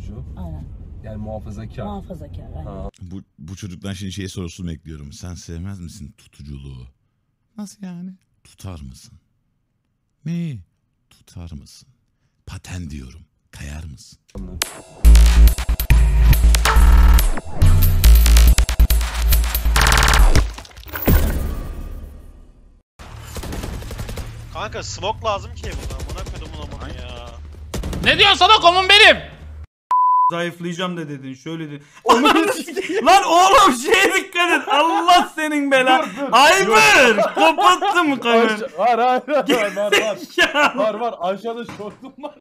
korkutucu. Aynen. Yani muhafazakar. Muhafazakar, aynen. Bu çocuktan şimdi şey sorusunu bekliyorum. Sen sevmez misin tutuculuğu? Nasıl yani? Tutar mısın? Neyi? Tutar mısın? Paten diyorum. Kayar mısın? Kanka smoke lazım ki bundan. Buna koydum onu ya. Ne diyorsun sana komun benim? Zayıflayacağım da dedin. Şöyle dedin. Lan oğlum şeye dikkat et. Allah senin belanı. Ayber. Kapattın mı kanka? Var. Aşağıda şortum var.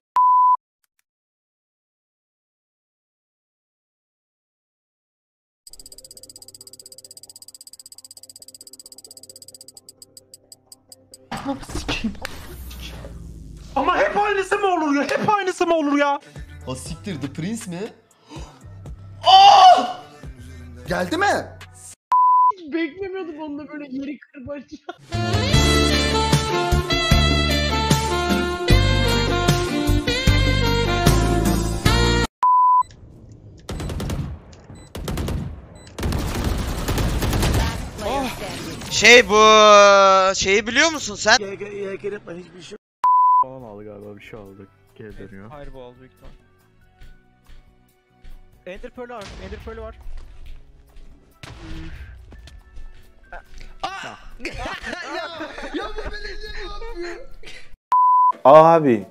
Ama hep aynısı mı olur ya? Hep aynısı mı olur ya? O siktir, The Prince mi? Oh! Geldi mi? Beklemiyordum onunla böyle yeri kırbaç. Şey bu şeyi biliyor musun sen? Gerek yapma hiçbir şey. Falan aldı galiba, bir şey aldık. Geri dönüyor. Hayır bu aldı büyük ihtimalle. Ender Pearl var. Ender Pearl var. Ya bu belediye yapmıyor. Abi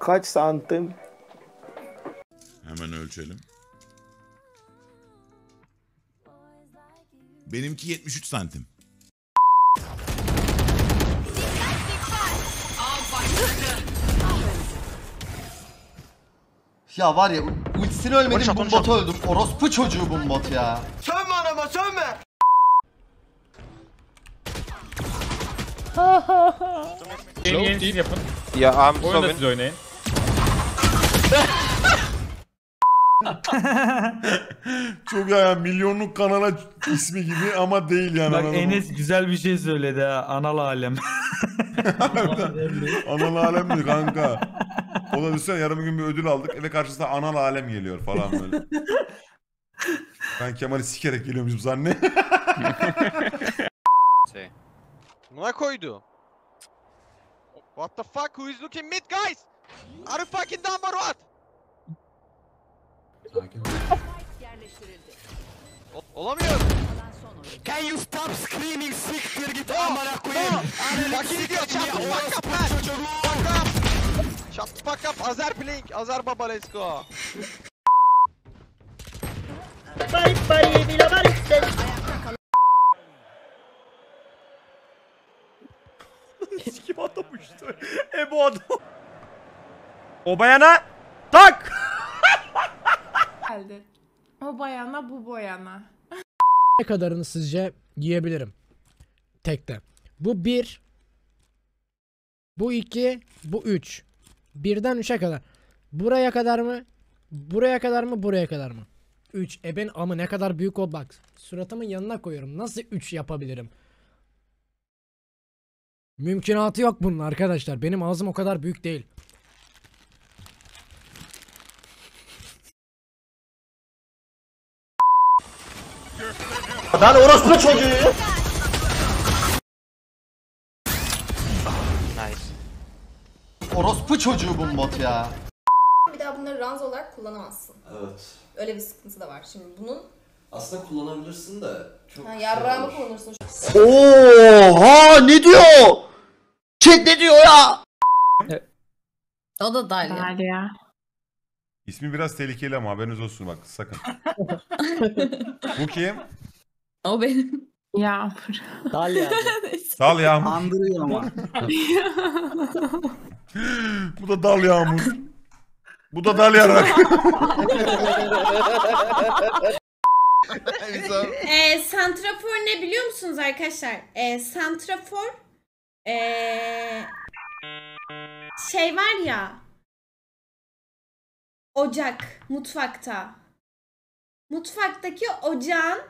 kaç santim? Hemen ölçelim. Benimki 73 santim. Ya var ya, ultisini ölmedim, BoomBot'u öldürdüm. Orospu çocuğu BoomBot ya. Sönme anama, sönme! Yeni değil yapın. Ya oyunda siz oynayın. Çok ya, milyonluk kanala ismi gibi ama değil yani. Bak Enes güzel bir şey söyledi ha, anal alem. Anal alemdi kanka. O da düşünsene, yarım gün bir ödül aldık, eve karşısında anal alem geliyor falan böyle. Ben Kemal'i sikerek geliyormuşum zanne. Şey. Buna koydu. What the fuck, who is looking mid guys? Are you fucking dumb or what? Sakin ol. Olamıyor. Can you stop screaming, siktir git amına koyayım. Fucking idiot, shut the fuck up man. Shut the fuck up, Azer playing, Azer baba, let's go. Bari bari bila bari. Sikim atamıştı. Bu adam. O bayana tak. Geldi. O bayana bu boyana. Ne kadarını sizce giyebilirim? Tekte. Bu 1. Bu 2. Bu 3. 1'den 3'e kadar. Buraya kadar mı? Buraya kadar mı? Buraya kadar mı? 3. Ben ama ne kadar büyük o bak. Suratımın yanına koyuyorum. Nasıl 3 yapabilirim? Mümkünatı yok bunun arkadaşlar. Benim ağzım o kadar büyük değil. Lan orası çocuğu. Nice. Orospu çocuğu BoomBot ya. Bir daha bunları ranz olarak kullanamazsın. Evet. Öyle bir sıkıntı da var. Şimdi bunun aslında kullanabilirsin de çok. Ha yarrağımı kullanırsın. Oha ne diyor? Chat ne diyor ya? O da Dalia. İsmi biraz tehlikeli ama haberiniz olsun bak sakın. Bu kim? O benim. Yağmur. Dalia. Dal yağmur. Andırıyor ama. Bu da dal yağmur. Bu da dal yarak. Santrafor ne biliyor musunuz arkadaşlar? Santrafor şey var ya, ocak mutfakta. Mutfaktaki ocağın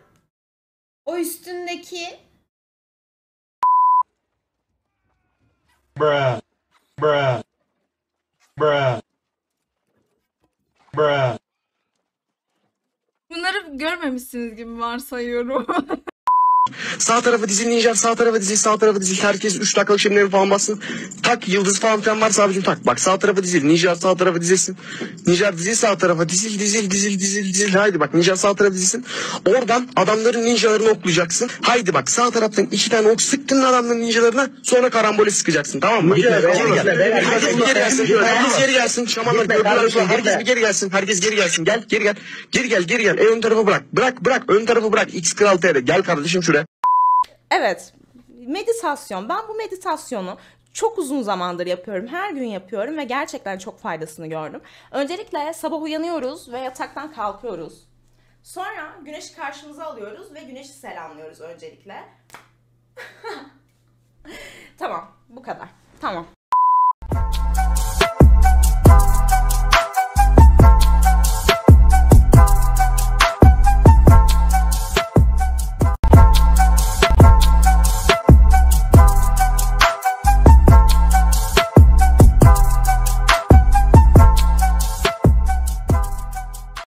o üstündeki görmemişsiniz gibi varsayıyorum. Sağ tarafa dizin Ninja, sağ tarafa dizil, sağ tarafa dizil. Herkes 3 dakikalık şemleri falan bassın. Tak, yıldız falan filan varsa abicim tak. Bak sağ tarafa dizil, Ninja sağ tarafa dizilsin. Ninja dizil, sağ tarafa dizil, dizil, dizil, dizil, dizil. Haydi bak Ninja sağ tarafa dizilsin. Oradan adamların ninjalarını oklayacaksın. Haydi bak sağ taraftan 2 tane ok sıktın adamların ninjalarına. Sonra karambole sıkacaksın, tamam mı? Herkes bir geri gelsin. Herkes geri gelsin. Şamanlar gördüler falan. Herkes bir geri gelsin. Herkes geri gelsin. Gel, geri gel. Geri gel, geri gel. Ön tarafı bırak. Bırak, bırak. Ön tarafı bırak. X Kral TR. Gel kardeşim şuraya. Evet, meditasyon. Ben bu meditasyonu çok uzun zamandır yapıyorum. Her gün yapıyorum ve gerçekten çok faydasını gördüm. Öncelikle sabah uyanıyoruz ve yataktan kalkıyoruz. Sonra güneşi karşımıza alıyoruz ve güneşi selamlıyoruz öncelikle. Tamam, bu kadar. Tamam.